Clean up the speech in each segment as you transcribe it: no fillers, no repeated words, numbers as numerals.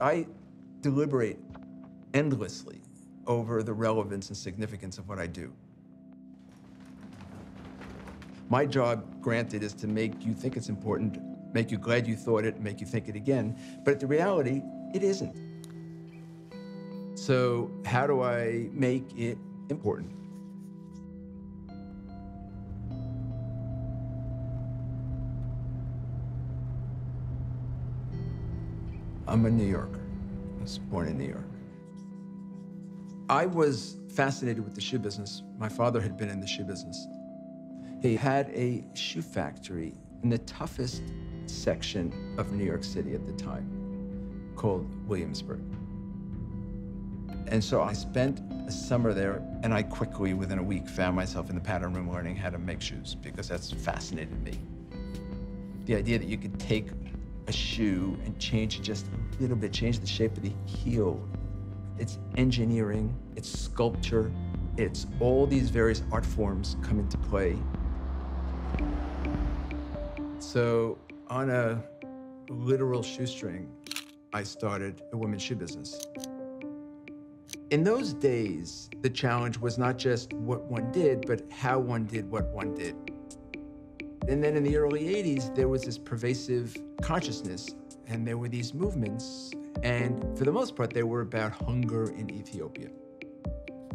I deliberate endlessly over the relevance and significance of what I do. My job, granted, is to make you think it's important, make you glad you thought it, make you think it again, but the reality, it isn't. So how do I make it important? I'm a New Yorker. I was born in New York. I was fascinated with the shoe business. My father had been in the shoe business. He had a shoe factory in the toughest section of New York City at the time, called Williamsburg. And so I spent a summer there, and I quickly, within a week, found myself in the pattern room learning how to make shoes, because that's fascinated me. The idea that you could take a shoe and change just a little bit, change the shape of the heel. It's engineering, it's sculpture, it's all these various art forms come into play. So on a literal shoestring, I started a women's shoe business. In those days, the challenge was not just what one did, but how one did what one did. And then in the early 80s, there was this pervasive consciousness, and there were these movements, and for the most part, they were about hunger in Ethiopia.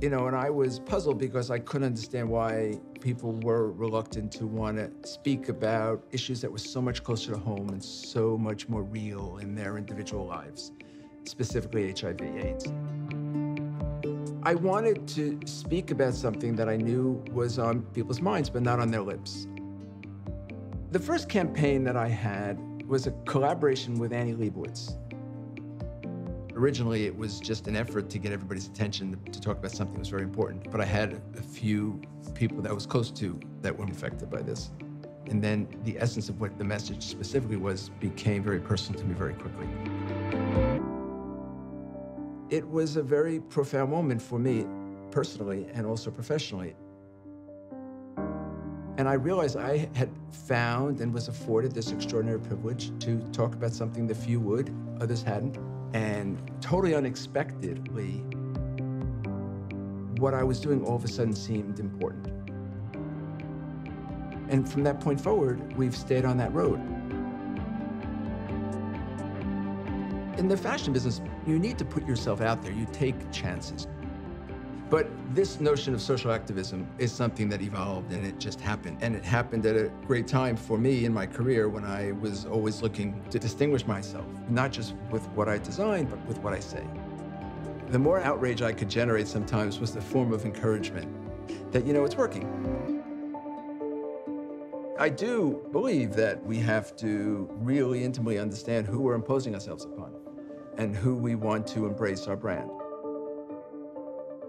You know, and I was puzzled because I couldn't understand why people were reluctant to want to speak about issues that were so much closer to home and so much more real in their individual lives, specifically HIV/AIDS. I wanted to speak about something that I knew was on people's minds, but not on their lips. The first campaign that I had was a collaboration with Annie Leibovitz. Originally, it was just an effort to get everybody's attention to talk about something that was very important, but I had a few people that I was close to that were affected by this. And then the essence of what the message specifically was became very personal to me very quickly. It was a very profound moment for me, personally and also professionally. And I realized I had found and was afforded this extraordinary privilege to talk about something that few would, others hadn't. And totally unexpectedly, what I was doing all of a sudden seemed important. And from that point forward, we've stayed on that road. In the fashion business, you need to put yourself out there. You take chances. But this notion of social activism is something that evolved, and it just happened. And it happened at a great time for me in my career when I was always looking to distinguish myself, not just with what I designed, but with what I say. The more outrage I could generate sometimes was the form of encouragement that, you know, it's working. I do believe that we have to really intimately understand who we're imposing ourselves upon and who we want to embrace our brand.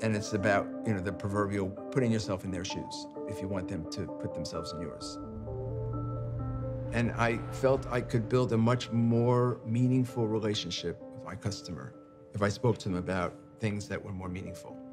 And it's about, you know, the proverbial putting yourself in their shoes if you want them to put themselves in yours. And I felt I could build a much more meaningful relationship with my customer if I spoke to them about things that were more meaningful.